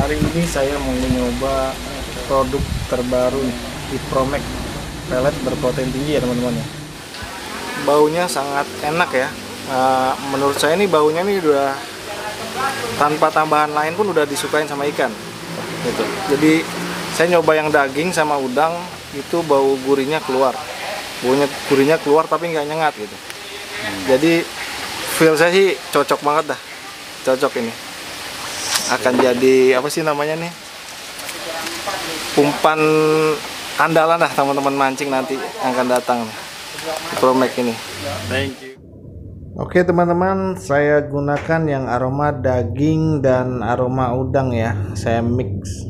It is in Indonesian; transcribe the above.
Hari ini saya mau nyoba produk terbaru nih, Hypromag pelet berprotein tinggi ya teman-teman. Baunya sangat enak ya. Menurut saya ini baunya ini udah tanpa tambahan lain pun udah disukain sama ikan gitu. Jadi saya nyoba yang daging sama udang itu bau gurihnya keluar. Tapi nggak nyengat gitu. Jadi feel saya sih cocok banget dah. Cocok ini. Akan jadi apa sih namanya nih? Umpan andalan lah teman-teman mancing nanti yang akan datang nih. Hypromag ini. Thank you. Oke teman-teman, saya gunakan yang aroma daging dan aroma udang ya. Saya mix.